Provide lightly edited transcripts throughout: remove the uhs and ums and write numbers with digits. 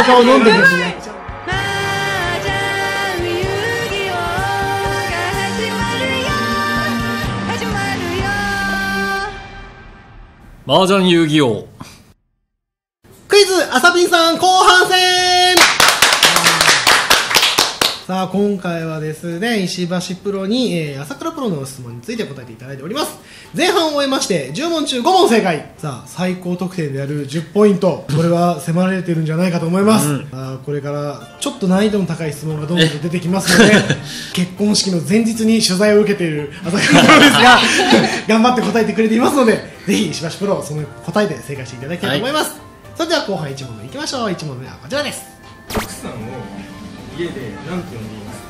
効果を飲んでるしね。麻雀遊戯王クイズあさぴんさん後半戦さあ今回はですね、石橋プロに、朝倉プロの質問について答えていただいております。前半を終えまして10問中5問正解。さあ最高得点である10ポイント、これは迫られてるんじゃないかと思います、あこれからちょっと難易度の高い質問がどんどん出てきますので結婚式の前日に取材を受けている朝倉プロですが頑張って答えてくれていますので、ぜひ石橋プロその答えで正解していただきたいと思います、それでは後半1問目いきましょう。1問目はこちらです。奥さんを家で何て呼んでいますか？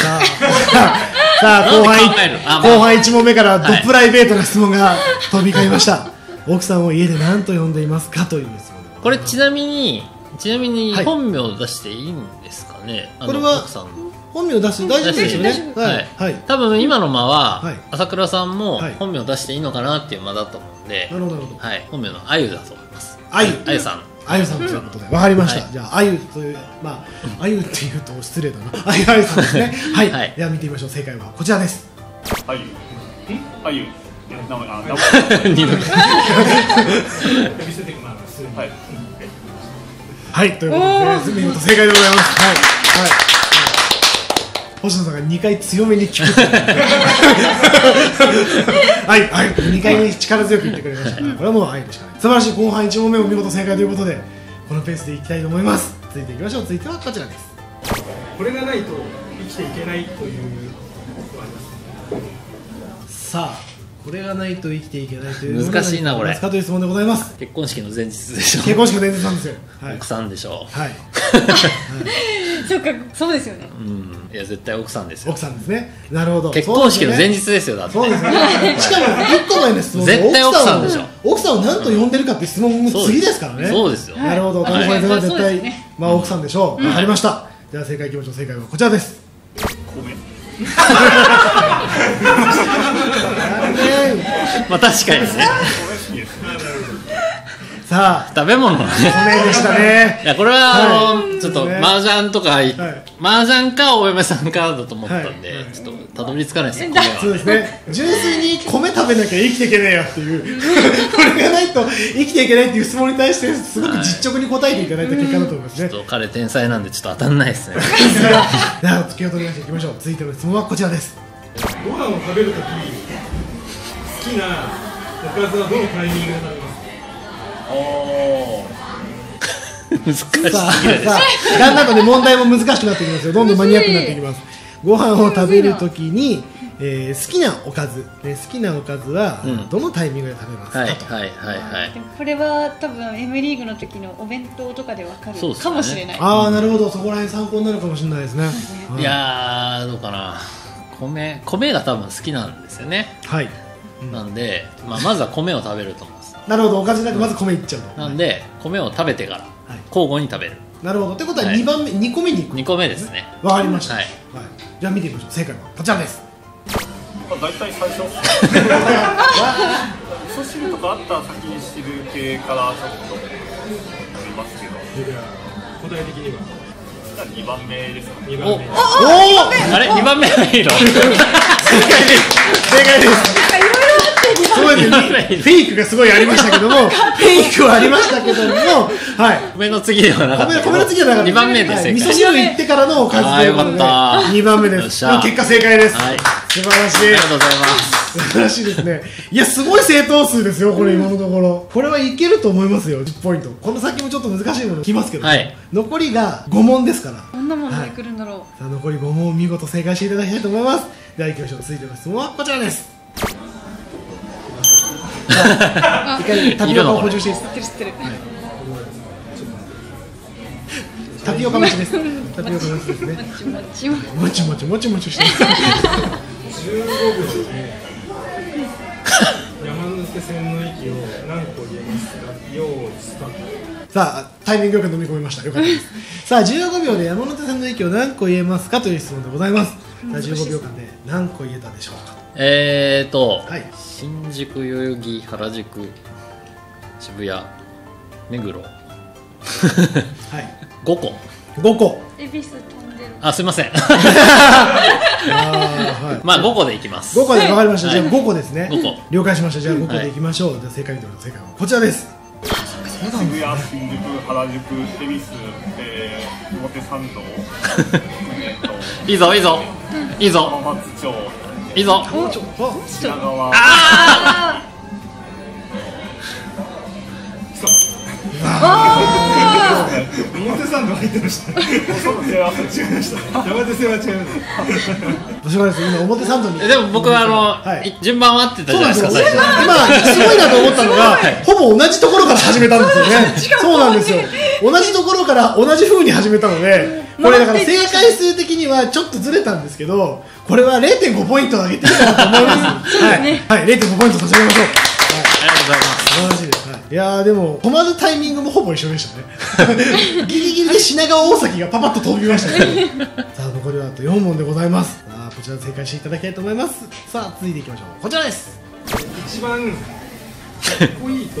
さあさあ後半1問目からドプライベートな質問が飛び交いました、奥さんを家で何と呼んでいますかという質問。これちなみに本名を出していいんですかね、これは。本名出して大丈夫ですよね。多分今の間は朝倉さんも本名出していいのかなっていう間だと思うんで、本名のあゆだと思います。あゆさん、あゆさんということで分かりました。じゃああゆという、まああゆっていうと失礼だな、あゆあゆさんですね。はい、では見てみましょう。正解はこちらです。あゆあゆはいということで見事正解でございます。はい、星野さんが2回強めに聞くはい、はい、2回に力強く言ってくれましたから、これはもう愛でしかない。素晴らしい。後半1問目も見事正解ということで、このペースでいきたいと思います。続いていきましょう。続いてはこちらです。これがないと生きていけないということはありますか？さあ、これがないと生きていけないという難しいな、これという質問でございます。結婚式の前日でしょ。結婚式の前日なんですよ。奥さんでしょう。はい、そうか、そうですよね。いや、絶対奥さんですよ。奥さんですね。なるほど。結婚式の前日ですよ。だってそうですね。しかも1個前の質問、絶対奥さんでしょ。奥さんを何と呼んでるかって質問も次ですからね。そうですよ。なるほど。この前は絶対まあ奥さんでしょう。わかりました。じゃあ正解いきましょう。正解はこちらです。米。まあ確かにね。さあ食べ物のね、米でしたね。いや、これはちょっと麻雀とか麻雀かお嫁さんかだと思ったんで、ちょっとたどり着かないですね。そうですね。純粋に米食べなきゃ生きていけないよっていうこれがないと生きていけないっていう質問に対してすごく実直に答えていただいた結果だと思いますね。ちょっと彼天才なんでちょっと当たんないですね。じゃあ突き落としていきましょう。続いての質問はこちらです。ご飯を食べるとき、好きなおかずはどのタイミングで食べますか？難しい。だんだんとね、問題も難しくなってきますよ。どんどんマニアックになってきます。ご飯を食べるときに好きなおかず、好きなおかずはどのタイミングで食べますかと。これは多分 M リーグの時のお弁当とかで分かるかもしれない。ああ、なるほど。そこら辺参考になるかもしれないですね。いやー、どうかな。米が多分好きなんですよね。はい。なんでまずは米を食べると思います。なるほど。おかずなくまず米いっちゃうと。なんで米を食べてから交互に食べる。なるほど。ってことは2番目、2個目にいく。2個目ですね。わかりました。じゃあ見てみましょう。正解はこちらです。大体最初味噌汁とかあった先に汁系からちょっと食べますけど、答え的には2番目ですかね。2番目。あれ、2番目はいいの？正解です。正解です。フェイクがすごいありましたけども、フェイクはありましたけども、米の次ではなかった。米の次ではなかった。2番目です。味噌汁行ってからのおかずということで、2番目です。結果正解です。素晴らしい。ありがとうございます。素晴らしいですね。いや、すごい正答数ですよ、これ今のところ。これはいけると思いますよ、10ポイント。この先もちょっと難しいものきますけど、残りが5問ですから。どんなもので来るんだろう。さあ、残り5問を見事正解していただきたいと思います。では行きましょう。続いての質問はこちらです。タピオカを補充していいですか？タピオカ待ちです。タピオカ待ちですね。もちもちもちもちして15秒で山之助線の息を何個入れますか？用意スタート。さあ、タイミングよく飲み込みました。よかったです。さあ、15秒で山手線の駅を何個言えますかという質問でございます。15秒間で何個言えたでしょうか？はい、新宿、代々木、原宿、渋谷、目黒はい5個恵比寿飛んでる、あ、すいませんまあ5個でいきます。5個で、分かりました。じゃあ5個ですね。5個了解しました。じゃあ5個でいきましょう。正解の正解はこちらです。渋谷、新宿、原宿、恵比寿、表参道、いいぞいいぞいいぞ、浜松町、いいぞ、品川、あー、表参道入ってました。山手線は違います。面白いです。今表参道に。でも僕は順番は合ってたじゃないですか。今すごいなと思ったのが、ほぼ同じところから始めたんですよね。そうなんですよ。同じところから同じ風に始めたので、これだから正解数的にはちょっとずれたんですけど、これは 0.5 ポイント上げていいかなと思います。はい、0.5 ポイント差し上げましょう。ありがとうございます。素晴らしいです。いやー、でも止まるタイミングもほぼ一緒でしたねギリギリで品川、大崎がパパッと飛びましたねさあ残りはあと4問でございます。あ、こちらで正解していただきたいと思います。さあ続いていきましょう。こちらです。一番かっこいいと思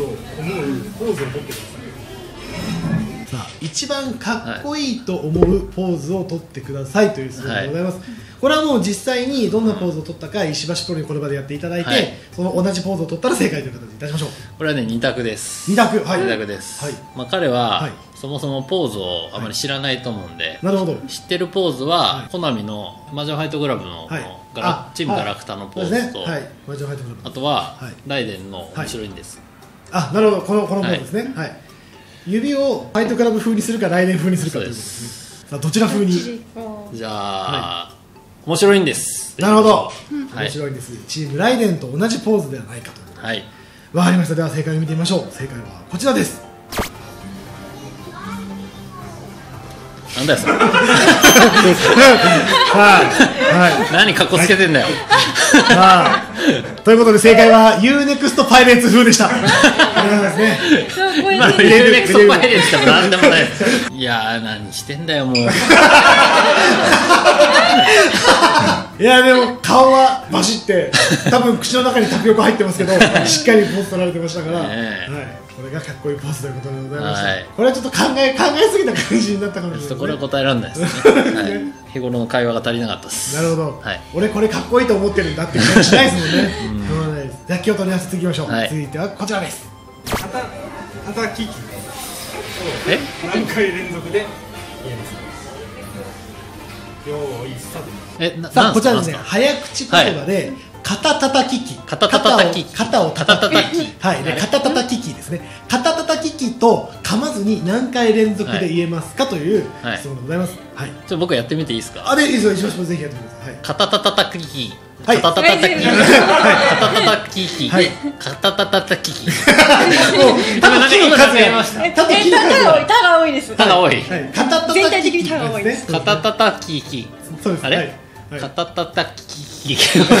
うポーズを取ってくださいさあ、一番かっこいいと思うポーズを取ってくださいという質問でございます、はい。これはもう実際にどんなポーズを取ったか石橋プロにこの場でやっていただいて、はい、その同じポーズを取ったら正解という形でいたしましょう。これはね、2択です。2択、はい、2択です。はい、まあ彼は、はい、そもそもポーズをあまり知らないと思うんで、はい、なるほど。知ってるポーズは、はい、コナミの魔女ハイトグラブの、はい、チームガラクタのポーズと、あとはライデンの面白いんです、はい、あ、なるほど、このポーズですね、はいはい。指をハイトグラブ風にするかライデン風にするかということですね。さあどちら風に？じゃあ、はい、面白いんです。なるほど、面白いんです。チームライデンと同じポーズではないかと。はい、わかりました。では正解を見てみましょう。正解はこちらです。なんだよそれ。何かっこつけてんだよ。ということで正解は U-NEXT パイレーツ風でした。今の U-NEXT パイレーツでもなんでもないです。いやー、何してんだよもう。いやでも顔はバシって多分口の中にタピオカ入ってますけどしっかりポーズ取られてましたから、これがかっこいいポーズということでございました。これはちょっと考えすぎた感じになったかもしれない。ちょっとこれは答えられないですね。日頃の会話が足りなかったです。なるほど。俺これかっこいいと思ってるんだって感じしないですもんね。じゃあ気を取り合わせていきましょう。続いてはこちらです。叩き機を何回連続で言えますか？さあこちらですね、早口言葉で肩たたき機、肩をたたたき、肩たたき機ですね。肩たたき機と噛まずに何回連続で言えますかという質問でございます。ちょ、僕やってみていいですか？あ、でいいですよ。石橋さんぜひやってみてください。肩たたたき機、肩たたき機、肩たたき機、肩たたき機。たぶんキの数がたが多いです。たが多い、全体的にたが多いです。肩たたき機、あれ肩たたき機、ダメだ、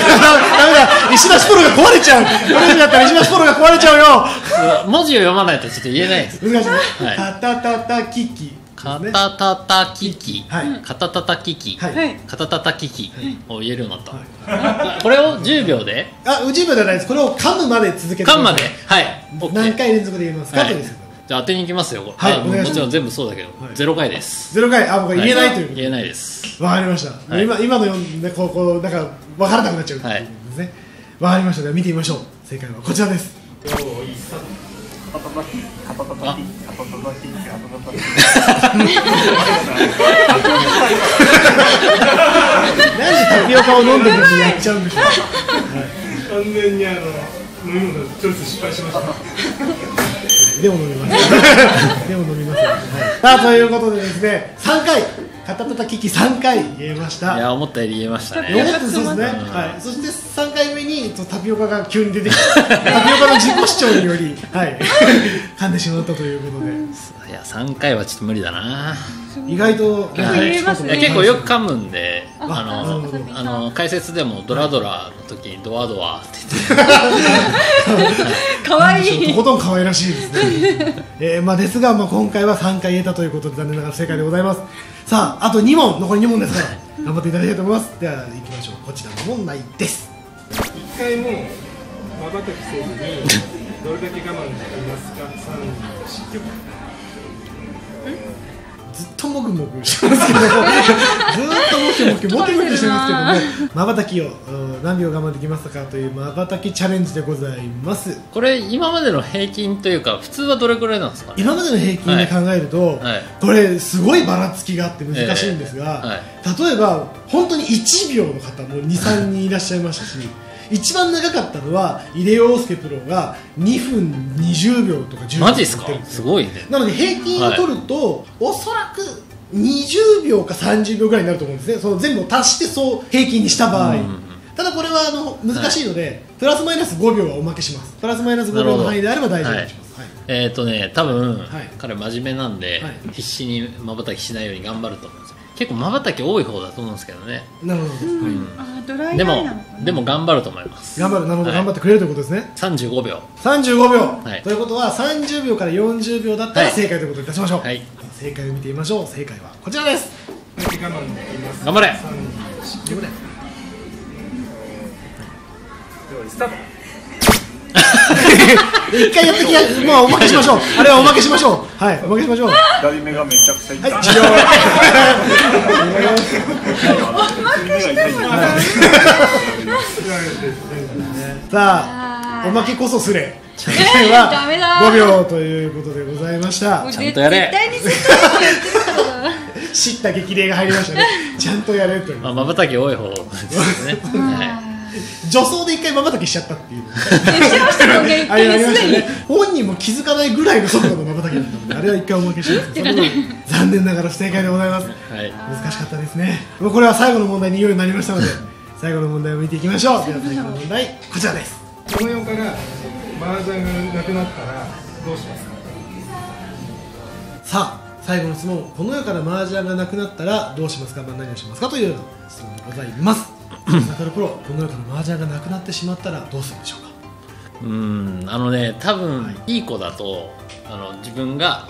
石橋プロが壊れちゃう。これになったら石橋プロが壊れちゃうよ。文字を読まないとちょっと言えないです。難しい。肩たたき機、肩たたき機、肩たたき機、肩たたき機を言えるようになった。これを10秒で？あ、10秒じゃないです。これを噛むまで続けて。噛むまで。はい。何回連続で言いますか？じゃあ当てに行きますよ。はい。もちろん全部そうだけど、0回です。0回。あ、僕言えないという。言えないです。わかりました。今のようなこうなんかわからなくなっちゃう。はい。ですね。わかりました。では見てみましょう。正解はこちらです。なんでタピオカを飲んでる時にやっちゃうんでしょうか。完全に飲み物チョイス失敗しました。でも飲みます。でも飲みます。さあということでですね、3回。肩たたき機3回言えました。いや、思ったより言えましたね。そうですね。はい。そして3回目にタピオカが急に出てきた。タピオカの自己主張により、はい、噛んでしまったということで。いや、3回はちょっと無理だな。意外と結構よく噛むんで、解説でもドラドラの時にドアドアって言って、可愛い、とことん可愛らしいですね。ですが今回は3回言えたということで残念ながら正解でございます。さああと2問、残り2問ですから頑張っていただきたいと思います。では行きましょう。こちらの問題です。1回もまばたきせずにどれだけ我慢できますか。3、4、ずっともぐもぐしてますけどずっともぐもぐしてますけども、まばたきを何秒我慢できますかというまばたきチャレンジでございます。これ今までの平均というか普通はどれくらいなんですかね。今までの平均で考えると、これすごいばらつきがあって難しいんですが、例えば本当に1秒の方も 2、3 人いらっしゃいましたし、一番長かったのは入江陽介プロが2分20秒とか10秒マジですか。すごいね。なので平均を取ると、おそらく20秒か30秒ぐらいになると思うんですね。その全部を足してそう平均にした場合、ただこれは難しいので、プラスマイナス5秒はおまけします。プラスマイナス5秒の範囲であれば大丈夫にします。多分、彼真面目なんで、必死にまばたきしないように頑張ると思うんですよ。結構まばたき多い方だと思うんですけどね。なるほど。でも頑張ると思います。頑張る。なるほど、頑張ってくれるということですね。35秒、35秒ということは30秒から40秒だったら正解ということにいたしましょう。正解を見てみましょう。正解はこちらです。頑張れ。スタート。一回やってきたやつ、まあおまけしましょう。あれはおまけしましょう。はい、おまけしましょう。左目がめちゃくちゃ痛い。さあ、おまけこそすれ。正解は5秒ということでございました。ちゃんとやれ。叱咤激励が入りましたね。ちゃんとやれという。まばたき多い方ですね。助走で一回まばたきしちゃったっていうあれありましたね。本人も気づかないぐらいの速度のまばたきだったので、あれは一回おまけしました。残念ながら不正解でございます。難しかったですね。これは最後の問題にいよいよなりましたので、最後の問題を見ていきましょう。では最後の問題こちらです。この世から麻雀がなくなったらどうしますか。さあ最後の質問、この世から麻雀がなくなったらどうしますか、何をしますかというような質問でございます。中野プロ、この世から麻雀がなくなってしまったらどうするんでしょうか。多分いい子だと自分が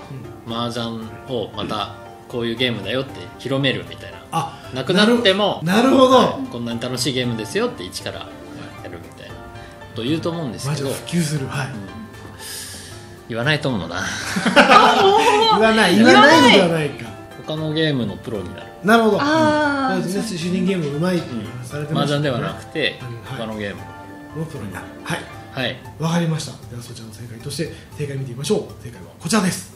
麻雀をまたこういうゲームだよって広めるみたいな、なくなってもこんなに楽しいゲームですよって一からやるみたいなと言うと思うんですけど、普及する、言わないと思うな。言わないのではないか。他のゲームのプロになる。なるほど。そうですね。主人ゲームうまいってされてましたね。麻雀ではなくて他のゲームのプロになる。はいはい。わかりました。ではそちらの正解として正解見てみましょう。正解はこちらです。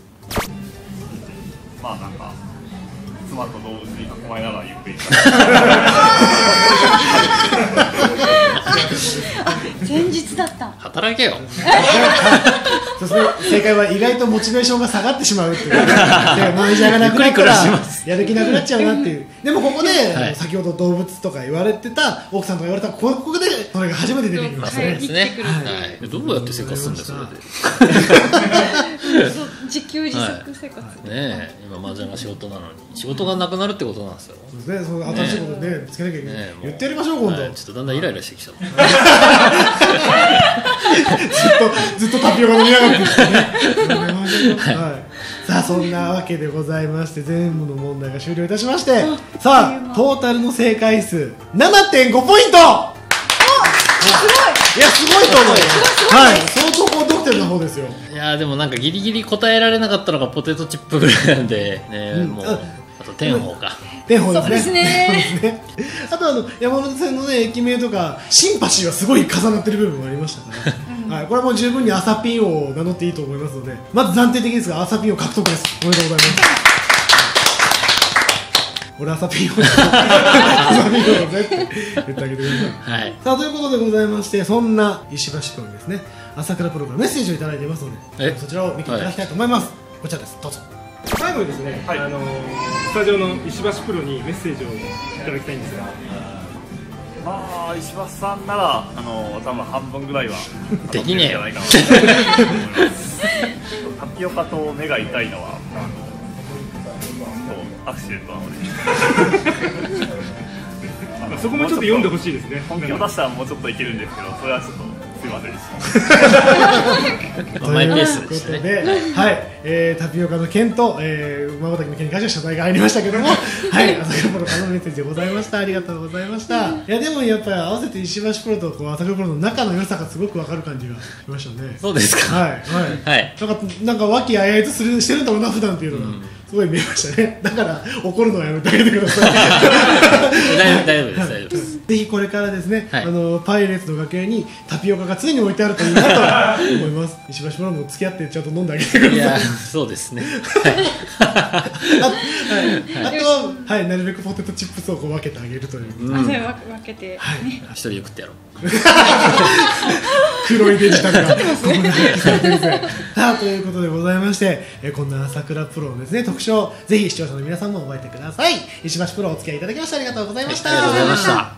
まあなんか妻と同時に囲まれながらゆっくり。前日だった。働けよ。そして正解は意外とモチベーションが下がってしまうっていう。マネージャーがなくなったらやる気なくなっちゃうなっていう。でもここで先ほど動物とか言われてた、奥さんとか言われた、ここでそれが初めて出てきましたね。はい。どうやって生活するんですか。自給自足生活。ねえ、今マージャンが仕事なのに仕事がなくなるってことなんですよ。そうですね。新しいことね見つけなきゃいけない。言ってやりましょう今度。ちょっとだんだんイライラしてきちゃった。ずっとタピオカ飲みながらですね。さあそんなわけでございまして、全部の問題が終了いたしまして、さあトータルの正解数 7.5 ポイント。すごい。いやすごいと思う。はい、相当高得点の方ですよ。いやでもなんかギリギリ答えられなかったのがポテトチップぐらいなんでね、もうあと天皇か。そうですね。あと山手線のね駅名とかシンパシーはすごい重なってる部分もありましたから、はい、これはもう十分に朝ピンを名乗っていいと思いますので、まず暫定的ですが朝ピンを獲得です。おめでとうございます。俺朝ピンをねって言ってあげてください、はい、さあということでございまして、そんな石橋君にですね、朝倉プロからメッセージをいただいていますので、そちらを見ていただきたいと思います、はい、こちらです、どうぞ。最後にですね、スタジオの石橋プロにメッセージをいただきたいんですが、まあ石橋さんなら頭半分ぐらいはできねえよ。タピオカと目が痛いのはアクシデントなので、そこもちょっと読んでほしいですね。本気を出したらもうちょっといけるんですけど、それはちょっと。すいませんでした。マイペースでしたね。ということで、はい、タピオカの件と、馬畑の件に関しては謝罪が入りましたけども、はい、朝倉プロからのメッセージでございました。ありがとうございました。いやでもやっぱり合わせて石橋プロとこう朝倉プロの仲の良さがすごくわかる感じがしましたね。そうですか。はいはいはい。なんか和気あいあいとしてるんだろうな普段っていうのは。すごい見えましたね。だから怒るのはやめてあげてください。大丈夫です。ぜひこれからですね、はい、パイレーツの楽屋にタピオカが常に置いてあるといいなと思います。石橋プロも付き合ってちゃんと飲んであげてください。いやそうですね。あとは、はい、なるべくポテトチップスをこう分けてあげるという。うん、それ分けて、ね。はい、一人で食ってやろう。黒いデジタルが。さあということでございまして、こんな朝倉プロのですね特徴、ぜひ視聴者の皆さんも覚えてください。石橋プロお付き合いいただきましてありがとうございました。ありがとうございました。さ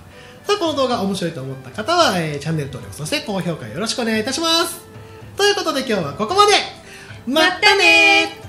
あこの動画面白いと思った方は、チャンネル登録そして高評価よろしくお願いいたします。ということで今日はここまで。またねー。